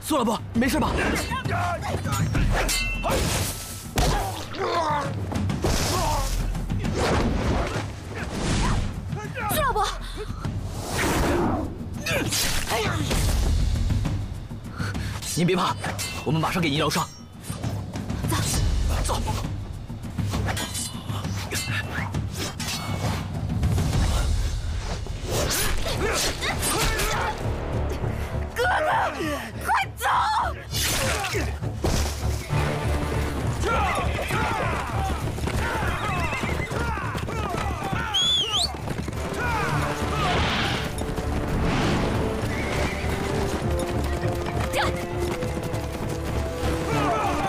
苏老伯，没事吧？苏老伯，哎呀！您别怕，我们马上给您疗伤。走，走。 哥哥，快走！一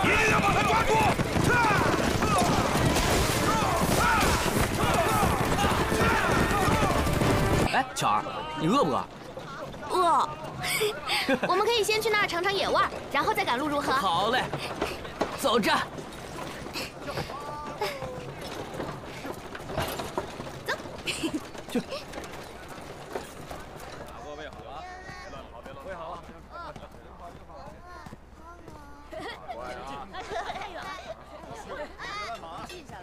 定要把他抓住！ 哎，巧儿，你饿不饿？饿。我们可以先去那儿尝尝野味，然后再赶路，如何？好嘞，走着。走。去。大锅喂好了啊！别乱跑，别乱跑，喂好了。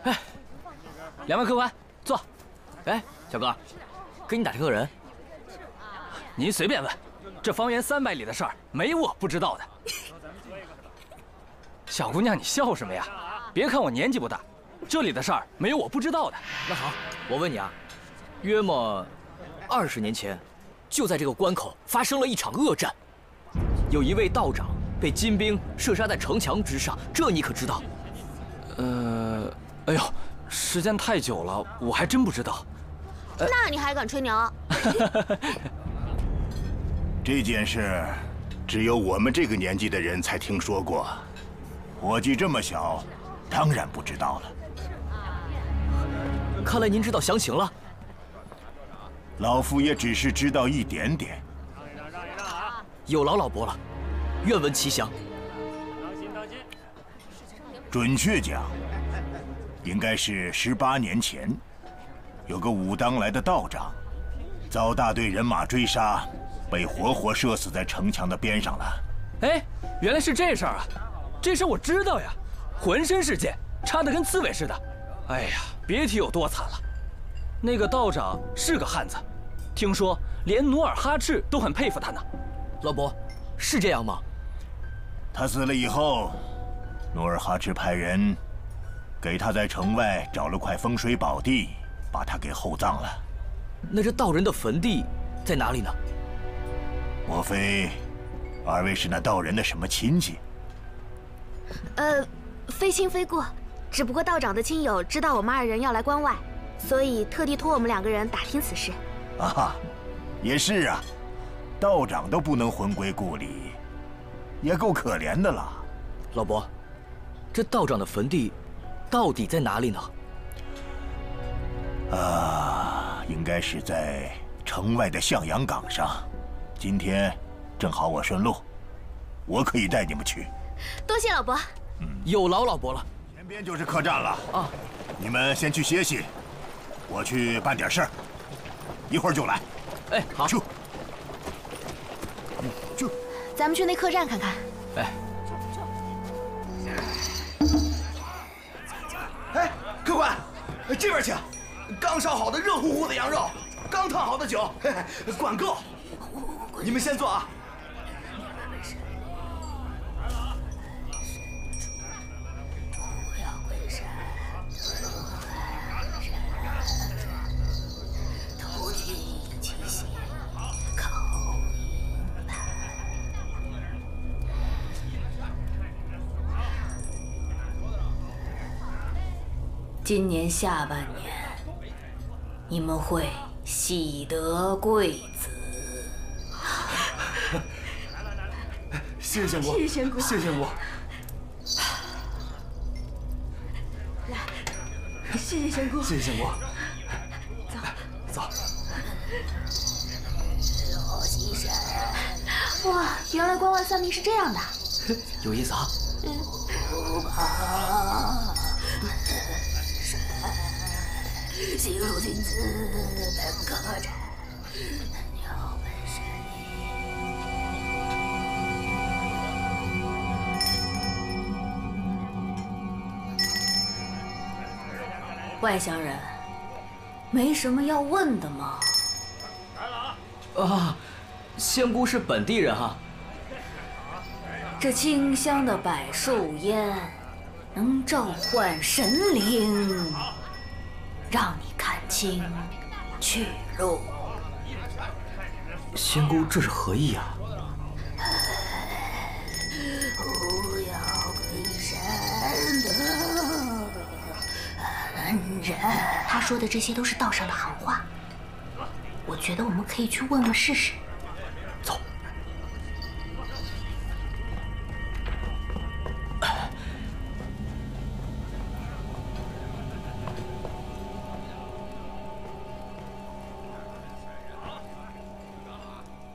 哎，2万客官，坐。哎，小哥。 给你打听个人，您随便问，这方圆300里的事儿没我不知道的。小姑娘，你笑什么呀？别看我年纪不大，这里的事儿没有我不知道的。那好，我问你啊，约莫20年前，就在这个关口发生了一场恶战，有一位道长被金兵射杀在城墙之上，这你可知道？哎呦，时间太久了，我还真不知道。 那你还敢吹牛？这件事只有我们这个年纪的人才听说过，伙计这么小，当然不知道了。看来您知道详情了。老夫也只是知道一点点。让一让啊！有劳老伯了，愿闻其详。当心当心！准确讲，应该是18年前。 有个武当来的道长，遭大队人马追杀，被活活射死在城墙的边上了。哎，原来是这事儿啊！这事我知道呀，浑身是箭，插得跟刺猬似的。哎呀，别提有多惨了。那个道长是个汉子，听说连努尔哈赤都很佩服他呢。老伯，是这样吗？他死了以后，努尔哈赤派人给他在城外找了块风水宝地。 把他给厚葬了。那这道人的坟地在哪里呢？莫非二位是那道人的什么亲戚？非亲非故，只不过道长的亲友知道我们2人要来关外，所以特地托我们2个人打听此事。啊，也是啊，道长都不能魂归故里，也够可怜的了。老伯，这道长的坟地到底在哪里呢？ 啊，应该是在城外的向阳岗上。今天正好我顺路，我可以带你们去。多谢老伯，有劳老伯了。前边就是客栈了啊，你们先去歇息，我去办点事儿，一会儿就来。哎，好，去。去，咱们去那客栈看看。哎，哎，客官，这边请。 刚烧好的热乎乎的羊肉，刚烫好的酒，嘿嘿，管够。你们先坐啊。今年下半年。 你们会喜得贵子，谢谢我，谢谢我，谢谢我，来，谢谢仙姑，谢谢我，走，走。哇，原来关外算命是这样的，有意思啊。行路君子本可斩，鸟本善。外乡人，没什么要问的吗？啊，仙姑是本地人啊。这清香的柏树烟，能召唤神灵，让你看清去路。仙姑这是何意啊？ 他说的这些都是道上的行话，我觉得我们可以去问问试试。走。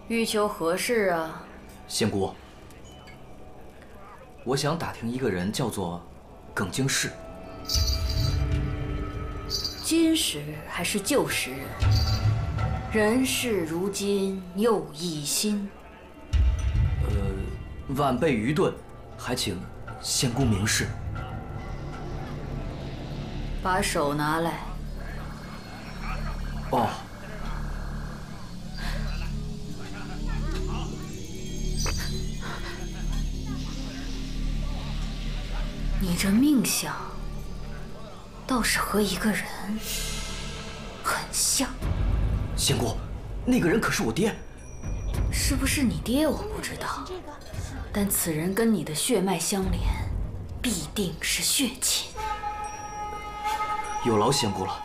欲求何事啊？仙姑，我想打听一个人，叫做耿京世。 今时还是旧时人，人世如今又一新。晚辈愚钝，还请仙姑明示。把手拿来。哦。你这命相。 倒是和一个人很像。仙姑，那个人可是我爹。是不是你爹我不知道，但此人跟你的血脉相连，必定是血亲。有劳仙姑了。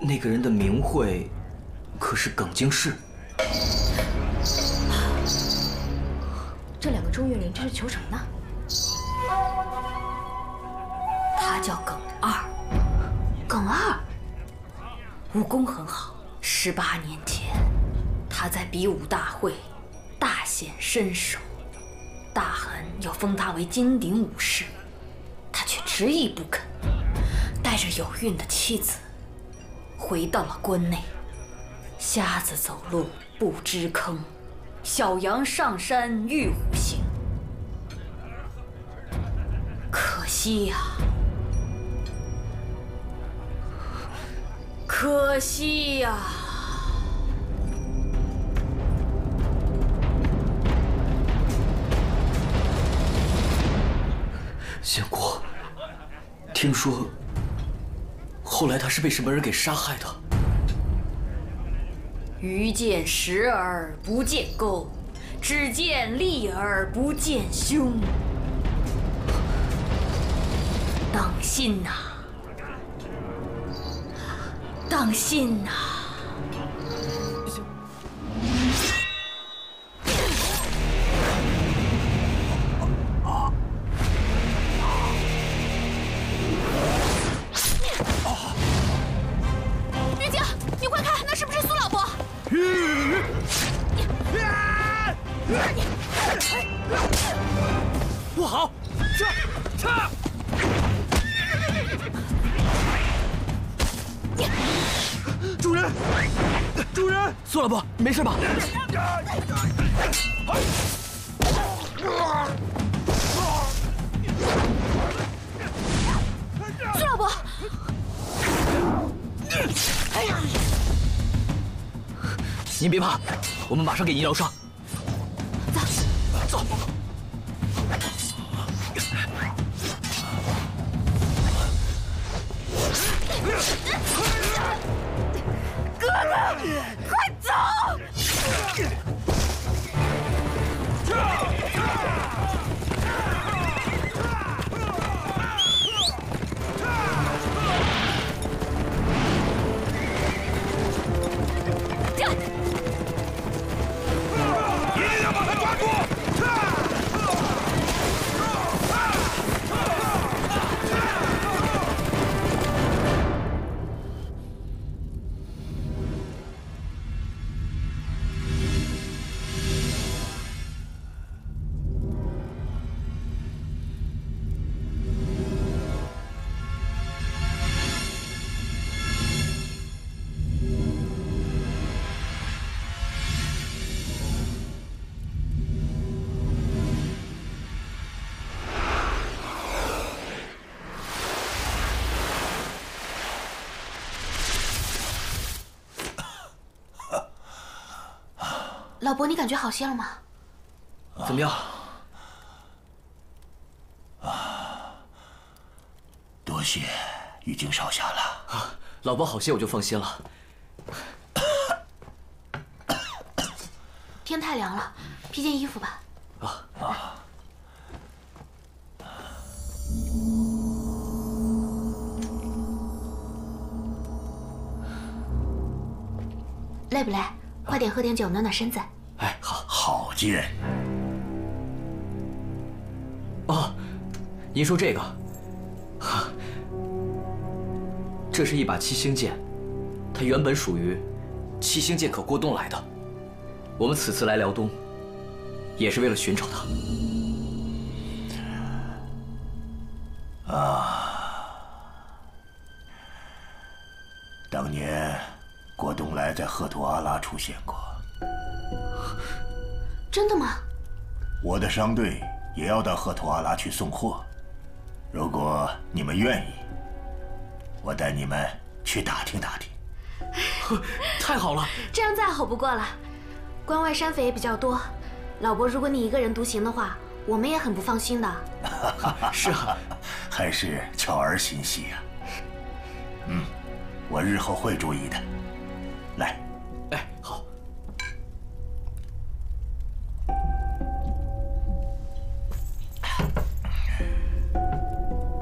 那个人的名讳可是耿京世。这两个中岳陵这是求什么呢？ 他叫耿二，耿二，武功很好。18年前，他在比武大会大显身手，大汗要封他为金鼎武士，他却执意不肯，带着有孕的妻子回到了关内。瞎子走路不知坑，小羊上山遇虎行。可惜呀、啊！ 可惜呀！仙姑，听说后来他是被什么人给杀害的？鱼见食而不见钩，只见利而不见凶。当心呐！ 当心呐！云景，你快看，那是不是苏老伯？不好！杀！ 主人，主人，苏老伯，没事吧？苏老伯，您别怕，我们马上给您疗伤。走，走。 哥哥，快走！一定要把他抓住！老伯，你感觉好些了吗？怎么样？啊，多谢，已经少下了。啊，老伯好些，我就放心了。天太凉了，披件衣服吧。啊。 累不累？快点喝点酒，暖暖身子。哎，好，好极人。哦，您说这个，这是一把七星剑，它原本属于七星剑客郭东来的。我们此次来辽东，也是为了寻找他。当年。 郭东来在赫图阿拉出现过，真的吗？我的商队也要到赫图阿拉去送货，如果你们愿意，我带你们去打听打听。太好了，这样再好不过了。关外山匪也比较多，老伯，如果你一个人独行的话，我们也很不放心的。是啊，还是巧儿心细啊。嗯，我日后会注意的。 来。